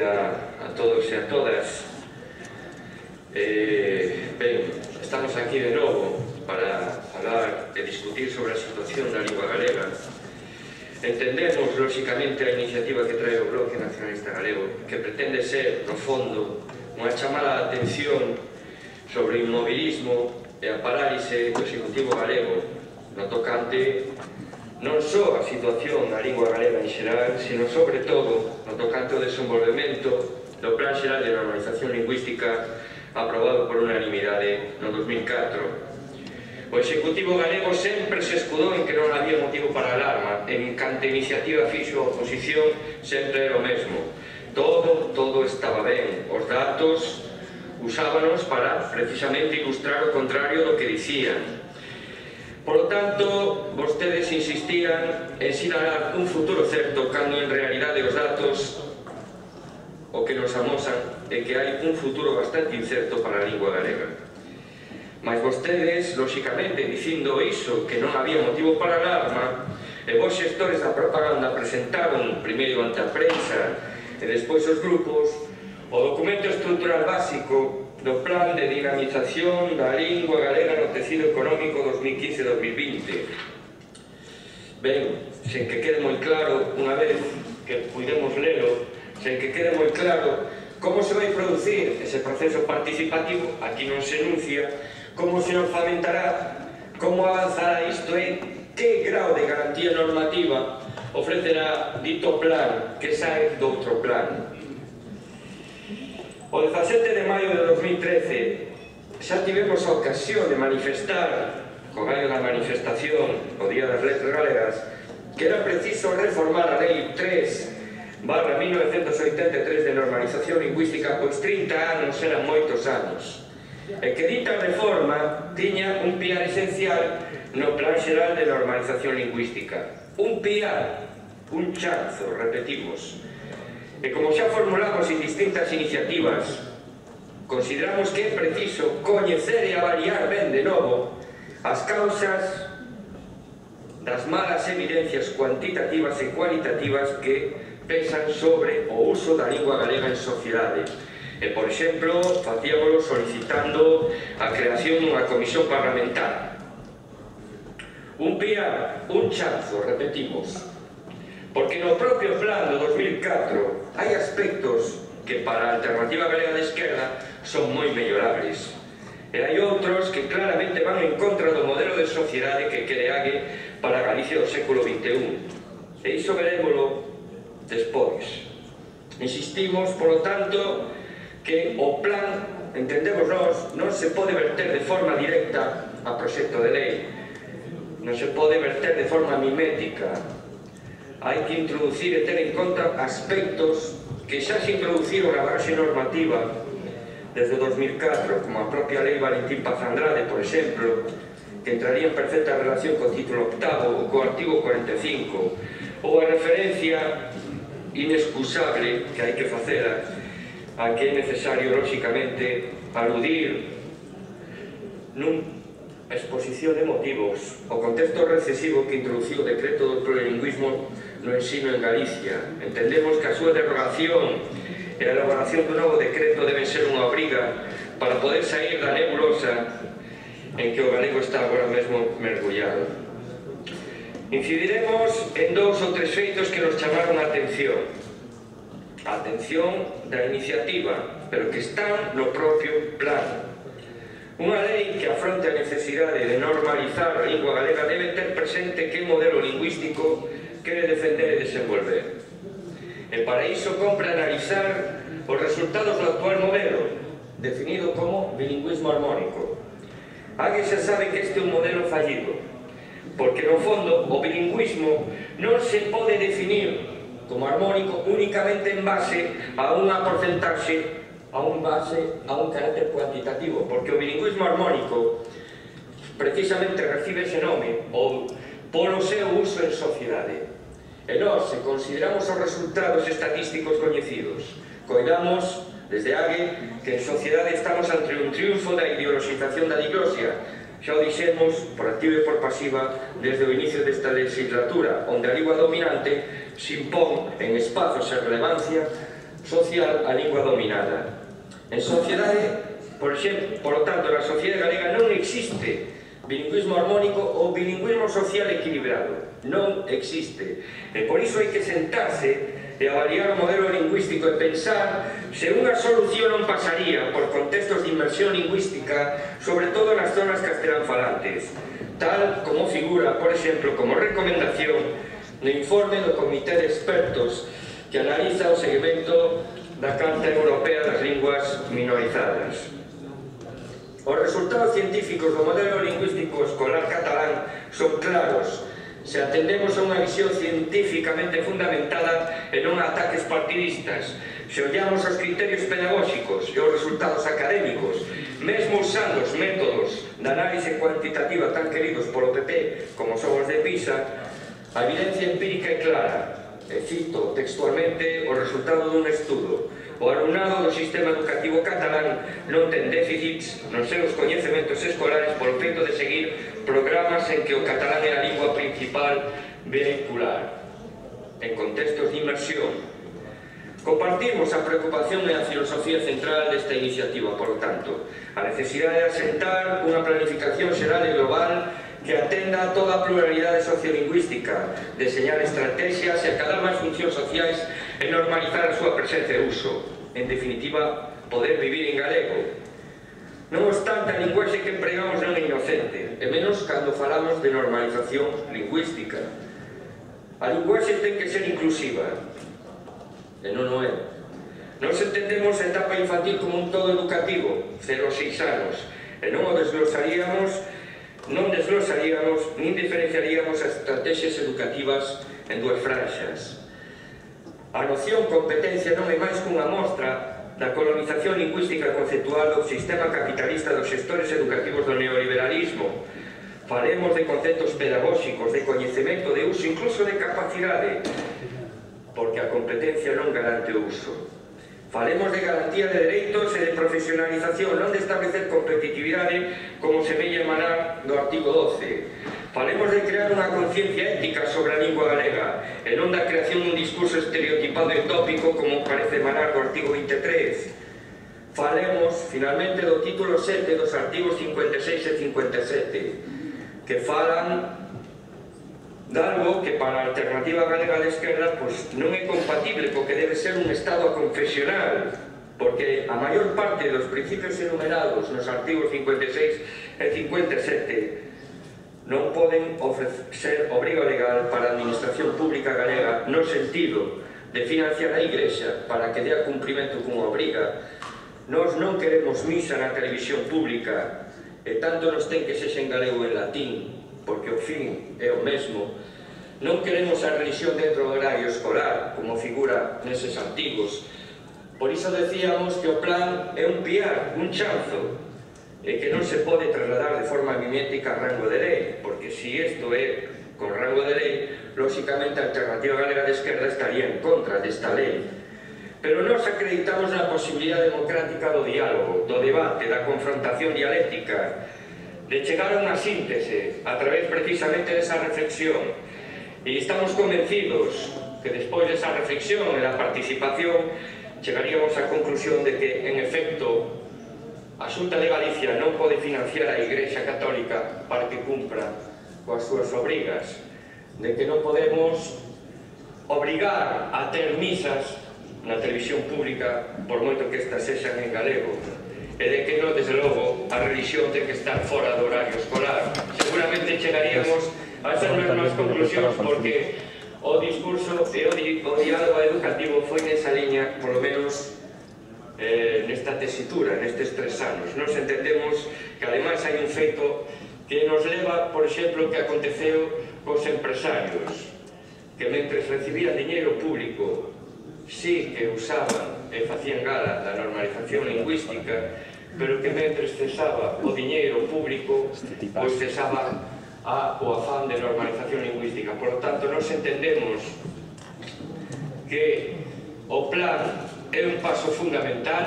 a todos y a todas. Estamos aquí de novo para falar e discutir sobre a situación da lingua galega. Entendemos, lóxicamente, a iniciativa que trae o Bloque Nacionalista Galego, que pretende ser, no fondo, unha chamada a atención sobre o inmobilismo e a parálise do Executivo Galego, no tocante non só a situación da lingua galega en xeral, sino, sobre todo, no tocante ao desenvolvemento do Plan Xeral de Normalización Lingüística aprobado por unanimidade no 2004. O Executivo galego sempre se escudou en que non había motivo para alarma, en cante iniciativa fixo a oposición sempre era o mesmo. Todo estaba ben, os datos usábanos para precisamente ilustrar o contrario do que dicían. Por lo tanto, vostedes insistían en sinalar un futuro certo, cando en realidade os datos o que nos amosan é que hai un futuro bastante incerto para a lingua galega. Mas vostedes, lóxicamente, dicindo iso, que non había motivo para alarma, e vos xestores da propaganda presentaron, primeiro ante a prensa e despois os grupos, o documento estrutural básico do Plan de Dinamización da Lingua Galega no Tecido Económico 2015-2020. Ben, sen que quede moi claro, unha vez que podemos lelo, sen que quede moi claro como se vai producir ese proceso participativo, aquí non se enuncia, como se orçamentará, como avanzará isto e que grau de garantía normativa ofrecerá dito plan que sae do outro plan. O 17 de maio de 2013 xa tivemos a ocasión de manifestar, co gallo da manifestación, o Día das Letras Galegas, que era preciso reformar a Lei 3/1983 de normalización lingüística, pois 30 anos eran moitos anos. E que dita reforma tiña un piar esencial no Plan Xeral de Normalización Lingüística. Un piar, un chanzo, repetimos. E como xa formulamos en distintas iniciativas, consideramos que é preciso coñecer e avaliar ben de novo as causas das malas evidencias cuantitativas e cualitativas que pesan sobre o uso da lingua galega en sociedade. E, por exemplo, facíamolo solicitando a creación dunha comisión parlamentaria. Un piar, un chanzo, repetimos, porque no propio plan do 2004 hai aspectos que para a Alternativa Galega de Esquerda son moi mellorables. E hai outros que claramente van en contra do modelo de sociedade que quere Ague para Galicia do século XXI. E iso verémolo despois. Insistimos, por lo tanto, que o plan, entendemos nós, non se pode verter de forma directa a proxecto de lei, non se pode verter de forma mimética. Hai que introducir e ter en conta aspectos que xa se introduciron na base normativa desde 2004, como a propia Lei Valentín Paz Andrade, por exemplo, que entraría en perfecta relación co título 8 ou co artigo 45, ou a referencia inexcusable que hai que facela a que é necesario, lóxicamente, aludir nun exposición de motivos o contexto recesivo que introduciu o decreto do plurilingüismo no ensino en Galicia. Entendemos que a súa derogación e a elaboración do novo decreto deben ser unha obriga para poder sair da nebulosa en que o galego está agora mesmo mergullado. Incidiremos en dous ou tres feitos que nos chamaron a atención. A atención da iniciativa, pero que están no propio plan. Unha lei que afronte a necesidade de normalizar a lingua galega debe ter presente que modelo lingüístico quere defender e desenvolver. E para iso compre analizar os resultados do actual modelo, definido como bilingüismo armónico. Ague xa sabe que este é un modelo fallido, porque no fondo o bilingüismo non se pode definir como armónico únicamente en base a unha porcentaxe, a un carácter cuantitativo, porque o bilingüismo armónico precisamente recibe ese nome ou polo seu uso en sociedade. E nós, se consideramos os resultados estatísticos coñecidos, coidamos desde Ague que en sociedade estamos ante un triunfo da ideoloxización da diglosia. Xa o dixemos por activa e por pasiva desde o inicio desta legislatura, onde a lingua dominante se impón en espazos e relevancia social a lingua dominada. En sociedades, por ejemplo, por lo tanto, la sociedad galega non existe bilingüismo armónico ou bilingüismo social equilibrado. Non existe. E por iso hai que sentarse e avaliar o modelo lingüístico e pensar se unha solución non pasaría por contextos de inmersión lingüística, sobre todo nas zonas castelanfalantes, tal como figura, por exemplo, como recomendación no informe do Comité de Expertos que analiza o segmento da Carta Europea das Linguas Minorizadas. Os resultados científicos do modelo lingüístico escolar catalán son claros se atendemos a unha visión científicamente fundamentada e non a ataques partidistas, se ollamos os criterios pedagóxicos e os resultados académicos, mesmo usando os métodos de análise cuantitativa tan queridos polo PP como son os de PISA, a evidencia empírica é clara. E cito textualmente o resultado dun estudo: o alumnado do sistema educativo catalán non ten déficits nos seus coñecementos escolares por feito de seguir programas en que o catalán é a lingua principal vehicular en contextos de inmersión. Compartimos a preocupación e a filosofía central desta iniciativa, por tanto, a necesidade de asentar unha planificación xeral e global que atenda a toda a pluralidade sociolingüística, deseñar estrategias e acadar máis funcións sociais e normalizar a súa presenza e uso. En definitiva, poder vivir en galego. Non obstante, a linguaxe que empregamos non é inocente, e menos cando falamos de normalización lingüística. A linguaxe ten que ser inclusiva, e non o é. Nos entendemos a etapa infantil como un todo educativo, 0 a 6 anos, e non o desglosaríamos nin diferenciaríamos as estrategias educativas en 2 franxas. A noción competencia non é máis que unha mostra da colonización lingüística conceptual do sistema capitalista dos sectores educativos do neoliberalismo. Falemos de conceptos pedagóxicos, de coñecemento, de uso, incluso de capacidade, porque a competencia non garante o uso. Falemos de garantía de dereitos e de profesionalización, non de establecer competitividade como se veía emanar do artigo 12. Falemos de crear unha conciencia ética sobre a lingua galega e non da creación dun discurso estereotipado e tópico como parece emanar do artigo 23. Falemos, finalmente, do título 7 dos artigos 56 e 57 que falan de algo que para a alternativa galega de esquerda pois, non é compatible porque debe ser un estado aconfesional, porque a maior parte dos principios enumerados nos artigos 56 e 57 non poden ser obriga legal para a administración pública galega no sentido de financiar a Igrexa para que dea cumprimento como obriga. Nós non queremos misa na televisión pública e tanto nos ten que sexa en galego ou en latín, porque o fin é o mesmo. Non queremos a religión dentro do horario escolar, como figura neses artigos. Por iso decíamos que o plan é un piar, un chanzo, e que non se pode trasladar de forma mimética a rango de lei, porque se isto é con rango de lei, lóxicamente a alternativa galega de esquerda estaría en contra desta lei. Pero nos acreditamos na posibilidade democrática do diálogo, do debate, da confrontación dialéctica, de chegar a unha síntese a través precisamente desa reflexión, e estamos convencidos que despois desa reflexión e da participación chegaríamos á conclusión de que, en efecto, a Xunta de Galicia non pode financiar a Igrexa Católica para que cumpra coas súas obrigas, de que non podemos obrigar a ter misas na televisión pública por moito que estas sexan en galego, e de que non, desde logo, a religión ten que estar fora do horario escolar. Seguramente chegaríamos a esas mesmas conclusións porque o discurso e o diálogo educativo foi nesa liña, polo menos nesta tesitura, nestes 3 anos. Nos entendemos que, ademais, hai un feito que nos leva, por exemplo, que aconteceu cos empresarios, que mentre recibían dinheiro público, sí que usaban e facían gala da normalización lingüística, pero que mentre cesaba o dinheiro público, pois cesaba o afán de normalización lingüística. Por tanto, nos entendemos que o plan é un paso fundamental,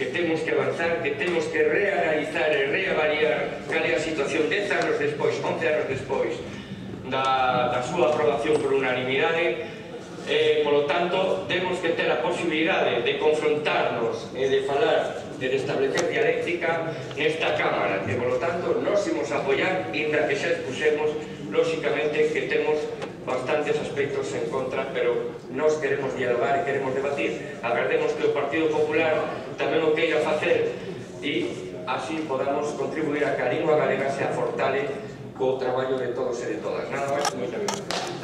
que temos que avanzar, que temos que reanalizar e reavaliar cal é a situación 10 anos despois, 11 anos despois da súa aprobación por unanimidade, Por lo tanto, temos que ter a posibilidade de confrontarnos e de falar, de establecer dialéctica nesta Cámara, e, por lo tanto, nos imos apoiar, inda que xa expusemos, lóxicamente, que temos bastantes aspectos en contra, pero nos queremos dialogar e queremos debatir. Agardemos que o Partido Popular tamén o queira facer e así podamos contribuir a que a lingua galega se afortale co traballo de todos e de todas. Nada máis, moitas gracias.